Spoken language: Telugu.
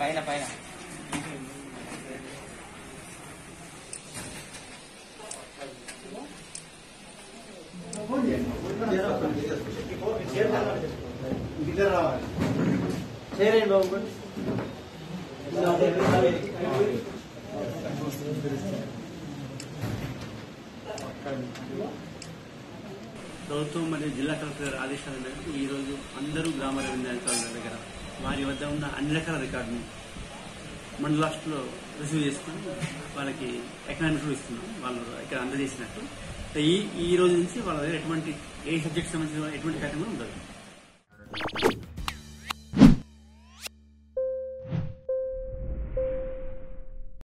పైన పైన చేరండి బాబు ప్రభుత్వం మరియు జిల్లా కలెక్టర్ గారి ఆదేశాల మేరకు ఈ రోజు అందరూ గ్రామ రెవెన్యూ అధికారుల దగ్గర వారి వద్ద ఉన్న అన్ని రకాల రికార్డును మండల ఆఫీసులో రిసీవ్ చేసుకుని వాళ్ళకి ఎకనామిక్ ఇస్తున్నాం. వాళ్ళు ఇక్కడ అందజేసినట్టు ఈ రోజు నుంచి వాళ్ళ దగ్గర ఎటువంటి ఏ సబ్జెక్ట్ సంబంధించిన ఎటువంటి కార్యక్రమం ఉండదు.